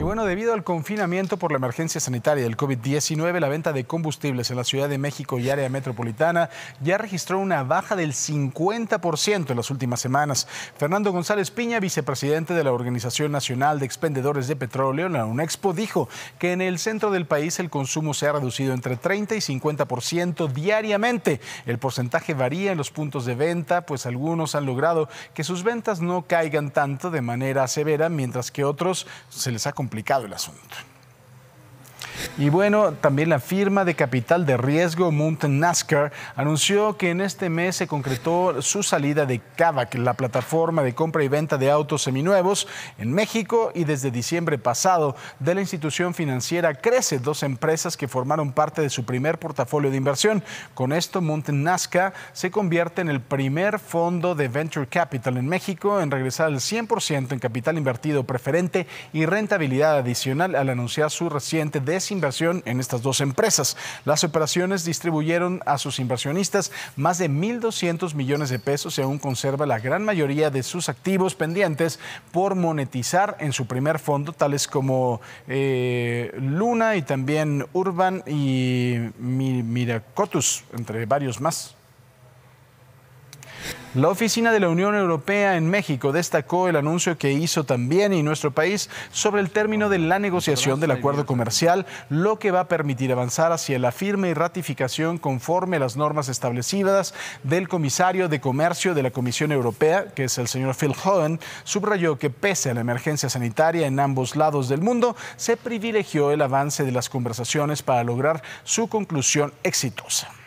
Y bueno, debido al confinamiento por la emergencia sanitaria del COVID-19, la venta de combustibles en la Ciudad de México y área metropolitana ya registró una baja del 50% en las últimas semanas. Fernando González Piña, vicepresidente de la Organización Nacional de Expendedores de Petróleo, la UNEXPO, dijo que en el centro del país el consumo se ha reducido entre 30 y 50% diariamente. El porcentaje varía en los puntos de venta, pues algunos han logrado que sus ventas no caigan tanto de manera severa, mientras que otros se les ha complicado el asunto. Y bueno, también la firma de capital de riesgo Mount Nascar anunció que en este mes se concretó su salida de CAVAC, la plataforma de compra y venta de autos seminuevos en México, y desde diciembre pasado de la institución financiera Crece, dos empresas que formaron parte de su primer portafolio de inversión. Con esto, Mount Nascar se convierte en el primer fondo de Venture Capital en México en regresar al 100% en capital invertido preferente y rentabilidad adicional al anunciar su reciente desinversión en estas dos empresas. Las operaciones distribuyeron a sus inversionistas más de 1.200 millones de pesos y aún conserva la gran mayoría de sus activos pendientes por monetizar en su primer fondo, tales como Luna y también Urban y Miracotus, entre varios más. La oficina de la Unión Europea en México destacó el anuncio que hizo también y nuestro país sobre el término de la negociación del acuerdo comercial, lo que va a permitir avanzar hacia la firma y ratificación conforme a las normas establecidas del comisario de Comercio de la Comisión Europea, que es el señor Phil Hogan. Subrayó que pese a la emergencia sanitaria en ambos lados del mundo, se privilegió el avance de las conversaciones para lograr su conclusión exitosa.